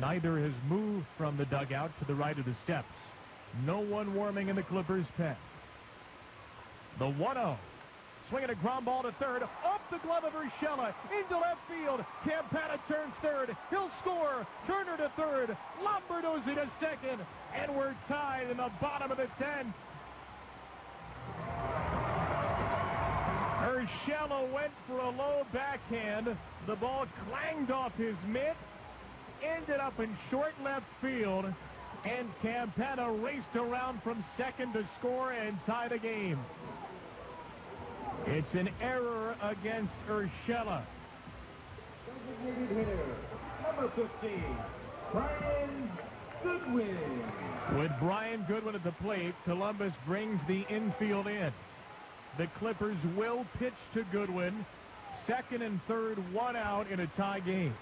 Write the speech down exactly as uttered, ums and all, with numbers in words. Neither has moved from the dugout to the right of the steps. No one warming in the Clippers' pen. The one oh. Swinging a ground ball to third. Up the glove of Urshela. Into left field. Campana turns third. He'll score. Turner to third. Lombardozzi to second. And we're tied in the bottom of the tenth. Urshela went for a low backhand. The ball clanged off his mitt. Ended up in short left field. And Campana raced around from second to score and tie the game. It's an error against Urshela. Number fifteen, Brian Goodwin. With Brian Goodwin at the plate, Columbus brings the infield in. The Clippers will pitch to Goodwin. Second and third, one out in a tie game.